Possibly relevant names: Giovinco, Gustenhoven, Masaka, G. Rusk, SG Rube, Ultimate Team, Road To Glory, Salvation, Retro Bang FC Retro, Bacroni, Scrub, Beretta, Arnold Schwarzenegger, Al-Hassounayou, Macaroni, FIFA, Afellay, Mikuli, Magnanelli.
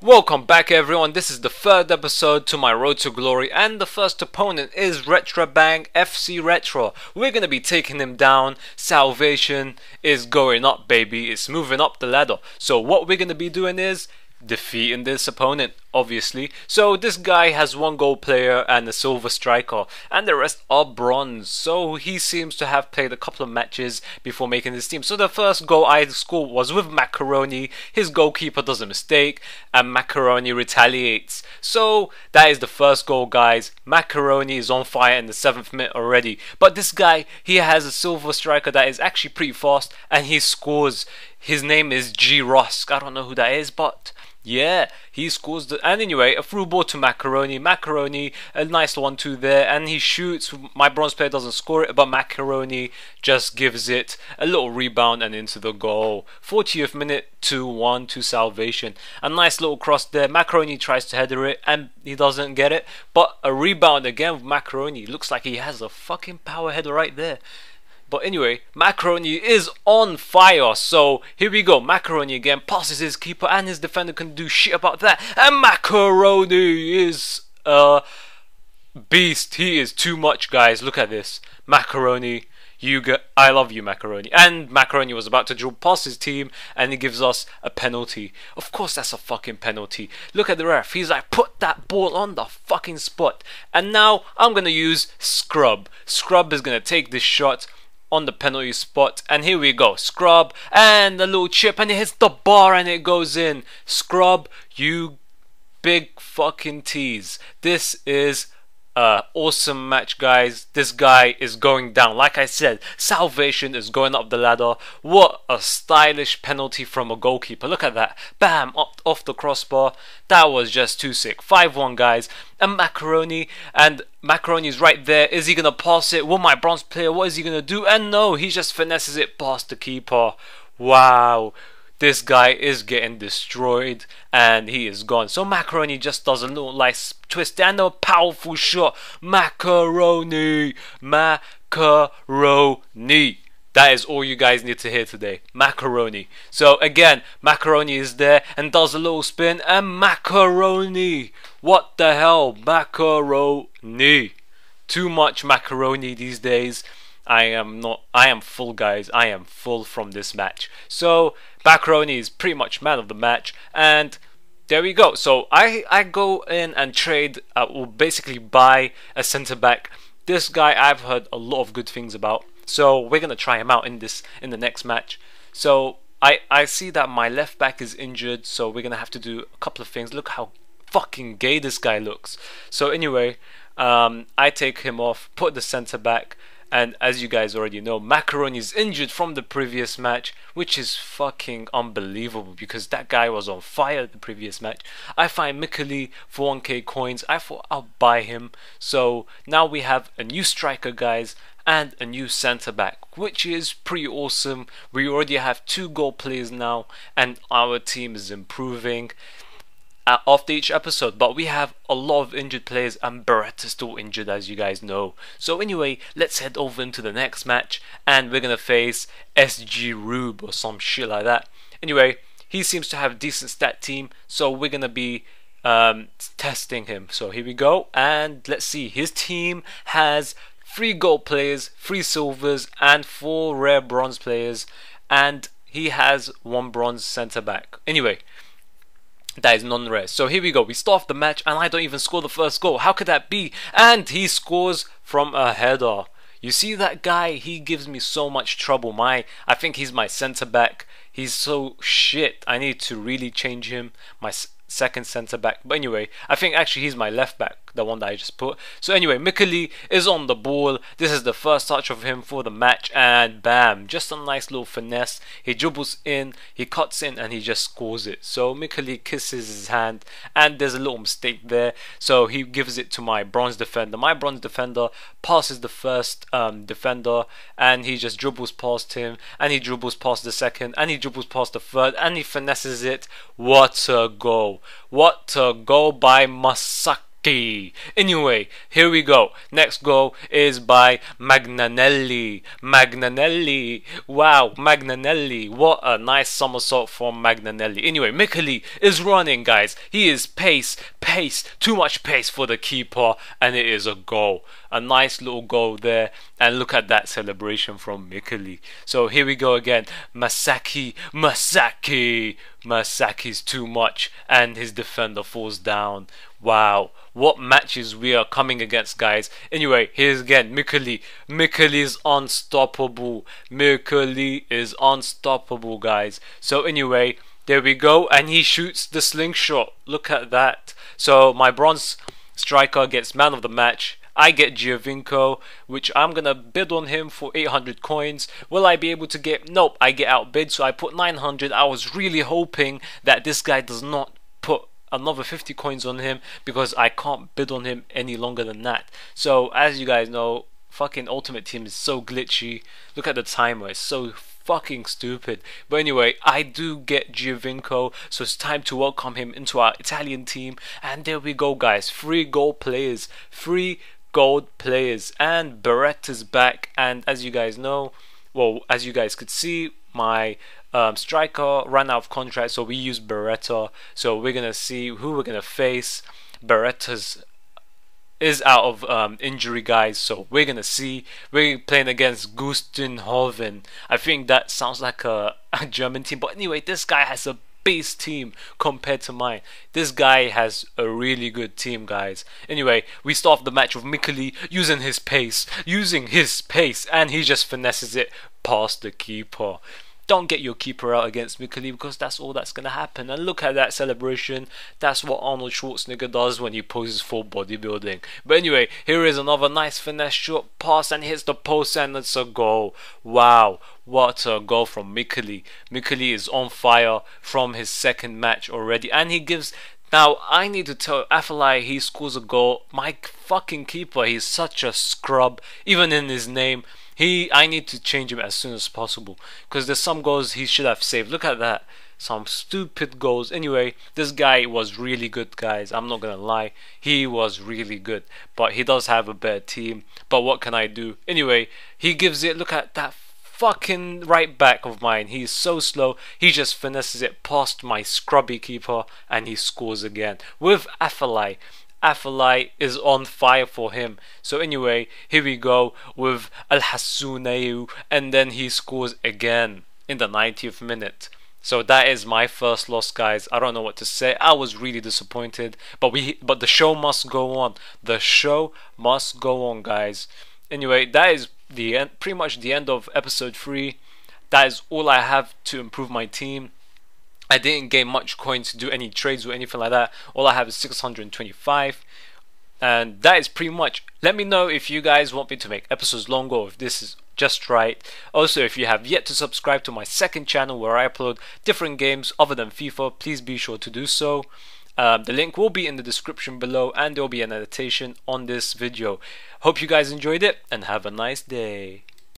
Welcome back everyone, this is the third episode to my Road to Glory and the first opponent is Retro Bang FC Retro. We're going to be taking him down. Salvation is going up, baby, it's moving up the ladder. So what we're going to be doing is defeating this opponent, obviously. So this guy has one gold player and a silver striker and the rest are bronze, so he seems to have played a couple of matches before making his team. So the first goal I scored was with Macaroni. His goalkeeper does a mistake and Macaroni retaliates, so that is the first goal, guys. Macaroni is on fire in the 7th minute already, but this guy, he has a silver striker that is actually pretty fast and he scores. His name is G. Rusk, I don't know who that is, but yeah, he scores. And anyway, a through ball to Macaroni. Macaroni, a nice 1-2 there, and he shoots. My bronze player doesn't score it, but Macaroni just gives it a little rebound and into the goal. 40th minute, 2-1 to Salvation. A nice little cross there. Macaroni tries to header it, and he doesn't get it. But a rebound again with Macaroni. Looks like he has a fucking power header right there. But anyway, Macaroni is on fire, so here we go. Macaroni again passes his keeper and his defender can do shit about that. And Macaroni is a beast. He is too much, guys. Look at this. Macaroni, I love you, Macaroni. And Macaroni was about to drill past his team and he gives us a penalty. Of course that's a fucking penalty. Look at the ref. He's like, put that ball on the fucking spot. And now I'm going to use Scrub. Scrub is going to take this shot on the penalty spot, and here we go. Scrub and a little chip and it hits the bar and it goes in. Scrub, you big fucking tease. This is awesome match, guys. This guy is going down. Like I said, Salvation is going up the ladder. What a stylish penalty from a goalkeeper. Look at that. Bam, up off the crossbar. That was just too sick. 5-1, guys. And Macaroni's right there. Is he gonna pass it? Will my bronze player, what is he gonna do? And no, he just finesses it past the keeper. Wow. This guy is getting destroyed and he is gone. So Macaroni just does a little nice twist and a powerful shot. Macaroni! Macaroni! That is all you guys need to hear today. Macaroni. So again, Macaroni is there and does a little spin and Macaroni! What the hell? Macaroni! Too much Macaroni these days. I am full, guys. I am full from this match. So Bacroni is pretty much man of the match, and there we go. So I go in and trade, or basically buy a centre back. This guy I've heard a lot of good things about, so we're gonna try him out in the next match. So I see that my left back is injured, so we're gonna have to do a couple of things. Look how fucking gay this guy looks. So anyway, I take him off, put the centre back. And as you guys already know, Macaroni is injured from the previous match, which is fucking unbelievable because that guy was on fire the previous match. I find Mikuli for 1k coins. I thought I'll buy him. So now we have a new striker, guys, and a new centre back, which is pretty awesome. We already have 2 goal players now and our team is improving after each episode, but we have a lot of injured players and Beretta's still injured, as you guys know. So anyway, let's head over into the next match and we're gonna face SG Rube or some shit like that. Anyway, he seems to have a decent stat team, so we're gonna be testing him. So here we go, and let's see. His team has 3 gold players, 3 silvers and 4 rare bronze players, and he has 1 bronze centre back. Anyway, that is non-rare. So here we go. We start off the match and I don't even score the first goal. How could that be? And he scores from a header. You see that guy? He gives me so much trouble. I think he's my centre back. He's so shit. I need to really change him. My second centre back. But anyway, I think actually he's my left back, the one that I just put. So anyway, Mikuli is on the ball. This is the first touch of him for the match and bam, just a nice little finesse. He dribbles in, he cuts in and he just scores it. So Mikuli kisses his hand and there's a little mistake there. So he gives it to my bronze defender. My bronze defender passes the first defender and he just dribbles past him and he dribbles past the second and he dribbles past the third and he finesses it. What a goal. What a goal by Masaka. Okay, anyway, here we go. Next goal is by Magnanelli. Magnanelli, wow, Magnanelli, what a nice somersault from Magnanelli. Anyway, Mikuli is running, guys. He is pace, too much pace for the keeper, and it is a goal. A nice little goal there, and look at that celebration from Mikuli. So here we go again. Masaki's too much, and his defender falls down. Wow, what matches we are coming against, guys. Anyway, here's again Mikuli. Mikuli is unstoppable. Mikuli is unstoppable, guys. So anyway, there we go, and he shoots the slingshot. Look at that. So my bronze striker gets man of the match. I get Giovinco, which I'm gonna bid on him for 800 coins. Will I be able to get? Nope, I get outbid, so I put 900. I was really hoping that this guy does not put another 50 coins on him, because I can't bid on him any longer than that. So as you guys know, fucking Ultimate Team is so glitchy. Look at the timer, it's so fucking stupid. But anyway, I do get Giovinco, so it's time to welcome him into our Italian team. And there we go, guys. 3 gold players, and Beretta's back. And as you guys know, well, as you guys could see, my striker ran out of contract, so we use Beretta. So we're gonna see who we're gonna face. Beretta's is out of injury, guys, so we're gonna see. We're playing against Gustenhoven. I think that sounds like a German team, but anyway, this guy has a base team compared to mine. This guy has a really good team, guys. Anyway, we start off the match with Mikuli using his pace, and he just finesses it past the keeper. Don't get your keeper out against Mikuli, because that's all that's gonna happen. And look at that celebration. That's what Arnold Schwarzenegger does when he poses for bodybuilding. But anyway, here is another nice finesse shot pass, and hits the post, and it's a goal. Wow, what a goal from Mikuli. Mikuli is on fire from his second match already, and he gives. Now, I need to tell Afellay, he scores a goal. My fucking keeper, he's such a scrub, even in his name. I need to change him as soon as possible, because there's some goals he should have saved. Look at that. Some stupid goals. Anyway, this guy was really good, guys. I'm not gonna lie, he was really good, but he does have a better team. But what can I do? Anyway, he gives it. Look at that fucking right back of mine. He's so slow. He just finesses it past my scrubby keeper, and he scores again with Afellay. Afellay is on fire for him. So anyway, here we go with Al-Hassounayou, and then he scores again in the 90th minute. So that is my first loss, guys. I don't know what to say. I was really disappointed, but the show must go on. The show must go on, guys. Anyway, that is the end, pretty much the end of episode 3. That is all I have to improve my team. I didn't gain much coin to do any trades or anything like that. All I have is 625, and that is pretty much. Let me know if you guys want me to make episodes longer, or if this is just right. Also, if you have yet to subscribe to my second channel, where I upload different games other than FIFA, please be sure to do so. The link will be in the description below, and there will be an annotation on this video. Hope you guys enjoyed it, and have a nice day.